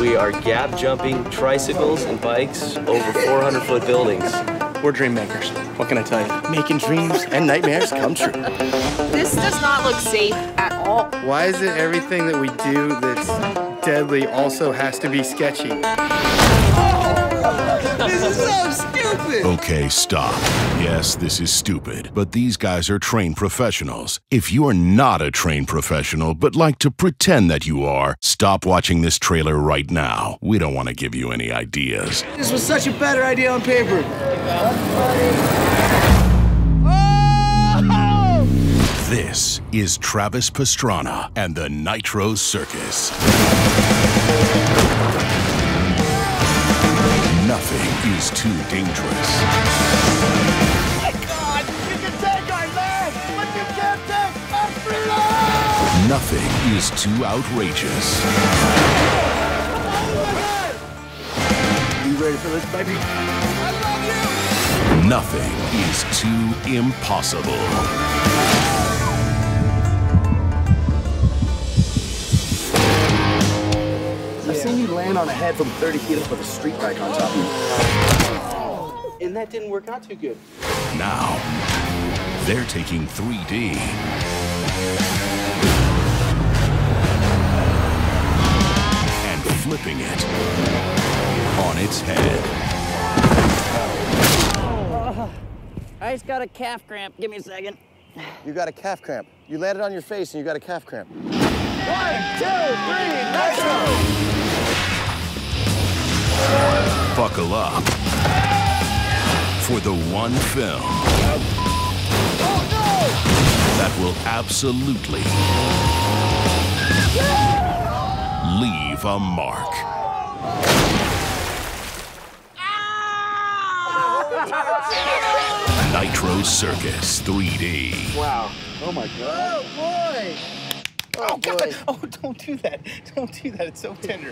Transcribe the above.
We are gap jumping tricycles and bikes over 400-foot buildings. We're dream makers. What can I tell you? Making dreams and nightmares come true. This does not look safe at all. Why is it everything that we do that's deadly also has to be sketchy? Oh, this is so stupid! Okay, stop. Yes, this is stupid, but these guys are trained professionals. If you are not a trained professional, but like to pretend that you are, stop watching this trailer right now. We don't want to give you any ideas. This was such a better idea on paper. Oh! This is Travis Pastrana and the Nitro Circus. Nothing is too dangerous. Oh my God! You can take our land, but you can't take our freedom! Nothing is too outrageous. Oh, you ready for this, baby? I love you! Nothing is too impossible. I've seen you land on a head from 30 feet up with a street bike on top of you. And that didn't work out too good. Now, they're taking 3D. And flipping it on its head. Oh, I just got a calf cramp. Give me a second. You got a calf cramp. You landed on your face and you got a calf cramp. 1, 2, 3, Nitro! Buckle up for the one film that will absolutely leave a mark. Nitro Circus 3D. Wow. Oh my God. Oh boy. Oh God. Oh, don't do that. Don't do that. It's so tender.